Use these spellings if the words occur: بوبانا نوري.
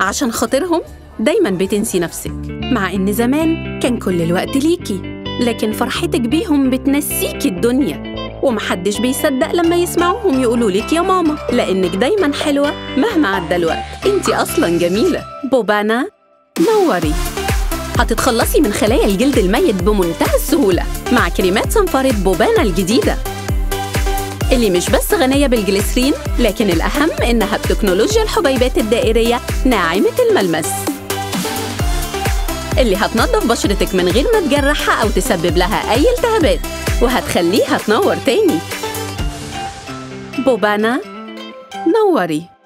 عشان خاطرهم دايماً بتنسي نفسك، مع إن زمان كان كل الوقت ليكي، لكن فرحتك بيهم بتنسيكي الدنيا، ومحدش بيصدق لما يسمعوهم يقولولك يا ماما، لأنك دايماً حلوة مهما عدى الوقت، انتي أصلاً جميلة. بوبانا نوري. هتتخلصي من خلايا الجلد الميت بمنتهى السهولة مع كريمات صنفرة بوبانا الجديدة، اللي مش بس غنية بالجليسرين، لكن الأهم إنها بتكنولوجيا الحبيبات الدائرية ناعمة الملمس، اللي هتنظف بشرتك من غير ما تجرحها أو تسبب لها أي التهابات، وهتخليها تنور تاني. بوبانا نوري.